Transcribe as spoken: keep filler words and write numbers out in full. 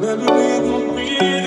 Baby, leave me.